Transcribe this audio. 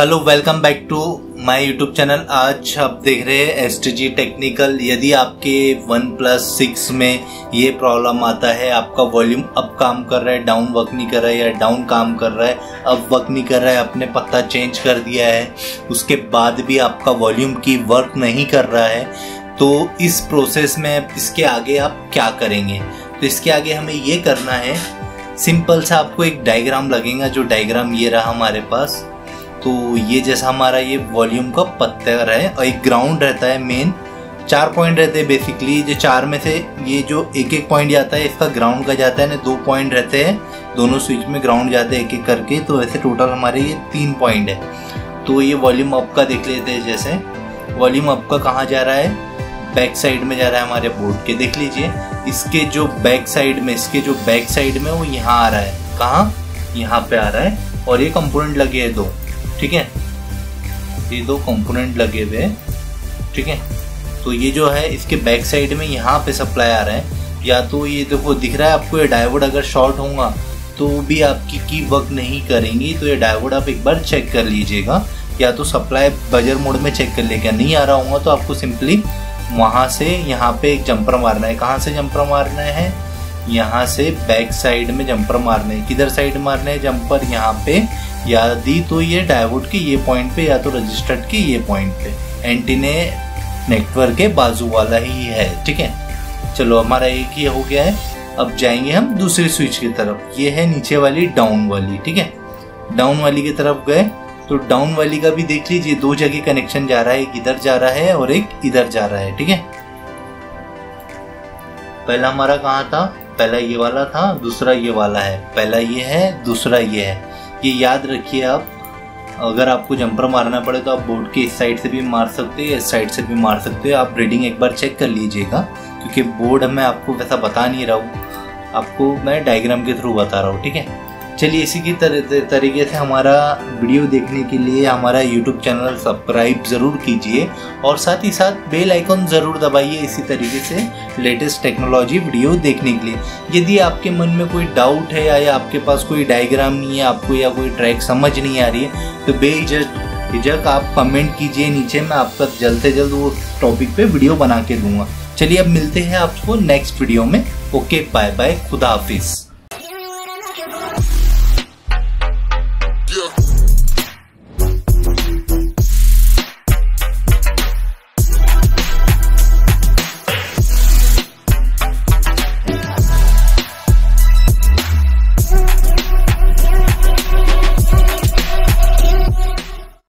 Hello, welcome back to my YouTube channel. आज आप देख रहे हैं एसटीजी टेक्निकल। यदि आपके OnePlus 6 में ये प्रॉब्लम आता है, आपका वॉल्यूम अप काम कर रहा है, डाउन वर्क नहीं कर रहा है, या डाउन काम कर रहा है, अप वर्क नहीं कर रहा है, आपने पत्ता चेंज कर दिया है, उसके बाद भी आपका वॉल्यूम की वर्क नहीं कर रहा है, तो इस प्रोसेस में इसके आगे आप क्या करेंगे? तो इसके आगे हमें ये करना है, सिंपल सा आपको एक डायग्राम लगेगा। जो डायग्राम ये रहा हमारे पास, तो ये जैसा हमारा ये वॉल्यूम का पत्थर है और एक ग्राउंड रहता है। मेन चार पॉइंट रहते हैं बेसिकली, जो चार में से ये जो एक एक पॉइंट जाता है इसका ग्राउंड का जाता है ना, दो पॉइंट रहते हैं, दोनों स्विच में ग्राउंड जाते हैं एक एक करके। तो वैसे टोटल हमारे ये 3 पॉइंट है। तो ये वॉल्यूम अप का देख लेते हैं। जैसे वॉल्यूम अप का कहाँ जा रहा है? बैक साइड में जा रहा है हमारे बोर्ड के। देख लीजिए इसके जो बैक साइड में, इसके जो बैक साइड में वो यहाँ आ रहा है। कहाँ? यहाँ पे आ रहा है। और ये कंपोनेंट लगे हैं 2, ठीक है, ये 2 कंपोनेंट लगे हुए हैं, ठीक है। तो ये जो है इसके बैक साइड में यहाँ पे सप्लाई आ रहा है। या तो ये देखो दिख रहा है आपको, ये डायोड अगर शॉर्ट होगा तो भी आपकी की वर्क नहीं करेंगी। तो ये डायोड आप एक बार चेक कर लीजिएगा, या तो सप्लाई बजर मोड में चेक कर लेगा। नहीं आ रहा होगा तो आपको सिंपली वहाँ से यहाँ पे एक जंपर मारना है। कहाँ से जंपर मारना है? यहाँ से बैक साइड में जंपर मारना है। किधर साइड मारना है जंपर? यहाँ पे, या दी तो ये डायोड के ये पॉइंट पे, या तो रजिस्टर्ड के ये पॉइंट पे। एंटीने नेटवर्क के बाजू वाला ही है, ठीक है। चलो हमारा एक ये हो गया है। अब जाएंगे हम दूसरे स्विच की तरफ। ये है नीचे वाली, डाउन वाली, ठीक है। डाउन वाली की तरफ गए तो डाउन वाली का भी देख लीजिए 2 जगह कनेक्शन जा रहा है। एक इधर जा रहा है और एक इधर जा रहा है, ठीक है। पहला हमारा कहाँ था? पहला ये वाला था, दूसरा ये वाला है। पहला ये है, दूसरा ये है। ये याद रखिए आप। अगर आपको जंपर मारना पड़े तो आप बोर्ड के इस साइड से भी मार सकते हैं, इस साइड से भी मार सकते हो। आप रीडिंग एक बार चेक कर लीजिएगा, क्योंकि बोर्ड मैं आपको वैसा बता नहीं रहा हूँ, आपको मैं डायग्राम के थ्रू बता रहा हूँ, ठीक है। चलिए, इसी की तरीके से हमारा वीडियो देखने के लिए हमारा यूट्यूब चैनल सब्सक्राइब ज़रूर कीजिए और साथ ही साथ बेल आइकॉन ज़रूर दबाइए, इसी तरीके से लेटेस्ट टेक्नोलॉजी वीडियो देखने के लिए। यदि आपके मन में कोई डाउट है या आपके पास कोई डायग्राम नहीं है आपको, या कोई ट्रैक समझ नहीं आ रही है, तो बेझिझक आप कमेंट कीजिए नीचे, मैं आपका जल्द से जल्द वो टॉपिक पे वीडियो बना के दूंगा। चलिए, अब मिलते हैं आपको नेक्स्ट वीडियो में। ओके, बाय बाय, खुदा हाफिज़।